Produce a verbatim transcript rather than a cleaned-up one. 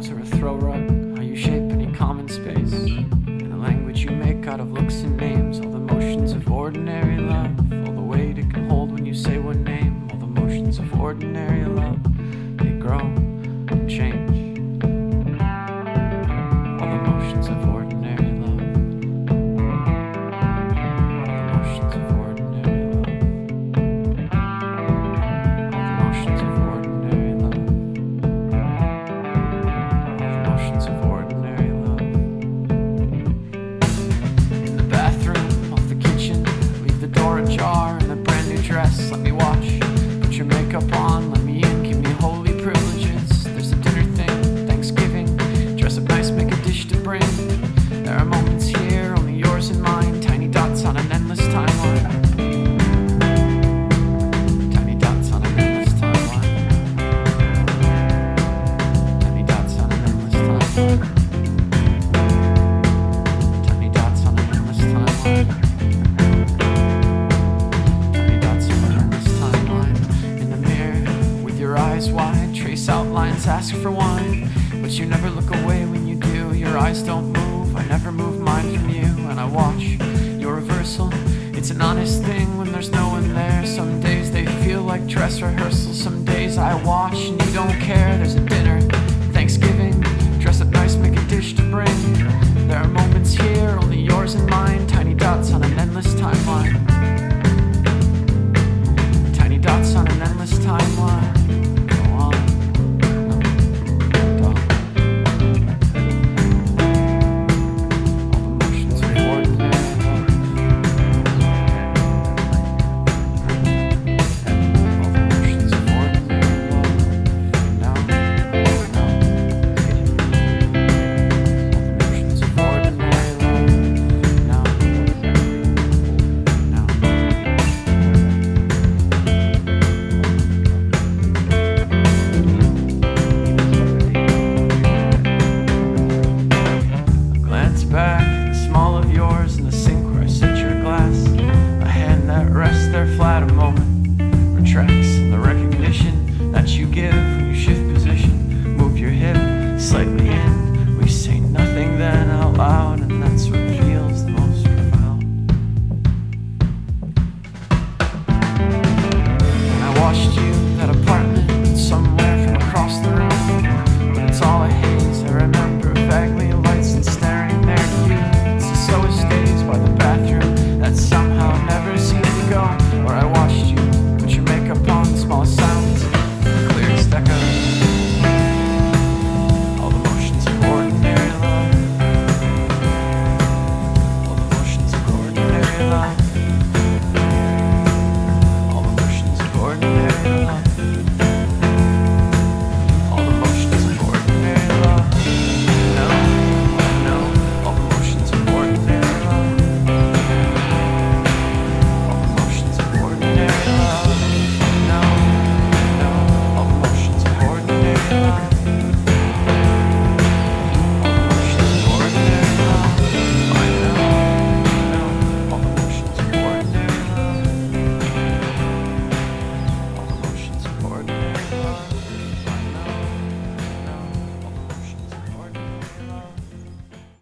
arms or a throw rug, how you shape any common space, and the language you make out of looks and names, all the motions of ordinary love, all the weight it can hold when you say one name, all the motions of ordinary love, they grow and change. Let me watch, put your makeup on, let me in, give me holy privileges. There's a dinner thing, Thanksgiving, dress up nice, make a dish to bring. There are moments here, only yours and mine, tiny dots on an endless timeline. Wide, trace outlines, ask for wine, but you never look away when you do. Your eyes don't move, I never move mine from you, and I watch your reversal. It's an honest thing when there's no one there. Some days they feel like dress rehearsal. Some days I watch and you don't care. There's a dinner, Thanksgiving, dress up nice, make a dish to bring. There are moments here, only yours and mine, tiny dots on an endless timeline. Tiny dots on an endless timeline. Flat a moment retracts in the recognition that you give when you shift position, move your hip slightly in. We say nothing then out loud, and that's what feels the most profound. And I watched you, that apartment, somewhere from across the room, but it's all a haze. I remember vaguely lights and staring there at you. It's the slowest days by the bathroom that somehow never seemed to go. Bye.